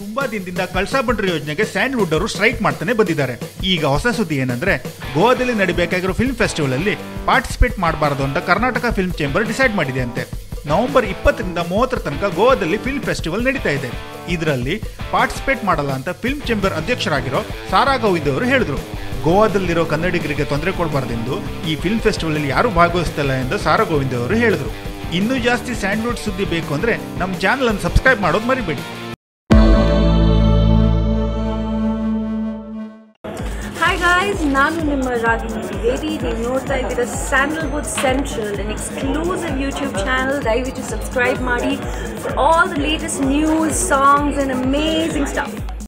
ತುಂಬಾ ದಿನದಿಂದ ಕಳಸಾ ಬಂಡೂರಿ ಯೋಜನೆಗೆ ಸ್ಯಾಂಡ್ವುಡ್ ಅವರು ಸ್ಟ್ರೈಕ್ ಮಾಡ್ತಾನೆ ಬಂದಿದ್ದಾರೆ. ಈಗ ಹೊಸ ಸುದ್ದಿ ಏನಂದ್ರೆ, ಗೋವಾದಲ್ಲಿ ನಡೆಯಬೇಕಾಗಿರೋ ಫಿಲ್ಮ್ ಫೆಸ್ಟಿವಲ್ ಅಲ್ಲಿ ಪಾರ್ಟಿಸಿಪೇಟ್ ಮಾಡಬಾರದು ಅಂತ ಕರ್ನಾಟಕ ಫಿಲ್ಮ್ ಚೇಂಬರ್ ಡಿಸೈಡ್ ಮಾಡಿದೆ ಅಂತೆ. ನವೆಂಬರ್ 20 ರಿಂದ 30 ತನಕ ಗೋವಾದಲ್ಲಿ ಫಿಲ್ಮ್ ಫೆಸ್ಟಿವಲ್ ನಡೀತಾ ಇದೆ. ಇದರಲ್ಲಿ ಪಾರ್ಟಿಸಿಪೇಟ್ ಮಾಡಲ್ಲ ಅಂತ ಫಿಲ್ಮ್ ಚೇಂಬರ್ ಅಧ್ಯಕ್ಷರಾಗಿರೋ ಸಾರಾ ಗೋವಿಂದ್ ಅವರು ಹೇಳಿದ್ರು. ಗೋವಾದಲ್ಲಿರೋ ಕನ್ನಡಿಗರಿಗೆ ತೊಂದರೆ ಕೊಡಬಾರ್ದೆಂದು ಈ ಫಿಲ್ಮ್ ಫೆಸ್ಟಿವಲ್ ಅಲ್ಲಿ ಯಾರು ಭಾಗವಹಿಸ್ತಿಲ್ಲ ಎಂದು ಸಾರಾ ಗೋವಿಂದ್ ಅವರು ಹೇಳಿದ್ರು. ಇನ್ನೂ ಜಾಸ್ತಿ ಸ್ಯಾಂಡ್ವುಡ್ ಸುದ್ದಿ ಬೇಕು ಅಂದ್ರೆ ನಮ್ಮ ಚಾನಲ್ ಅನ್ನು ಸಬ್ಸ್ಕ್ರೈಬ್ ಮಾಡೋದು ಮರಿಬೇಡಿ. ಹಾಯ್ ಗಾಯ್ಸ್, ನಾನು ನಿಮ್ಮ ರಾಗಿಣಿ ವೇದಿ. ನೀವು ನೋಡ್ತಾ ಇದ್ದೀರ Sandalwood central, an exclusive YouTube channel. ದಯವಿಟ್ಟು ಸಬ್ಸ್ಕ್ರೈಬ್ ಮಾಡಿ for all the latest news, songs and amazing stuff.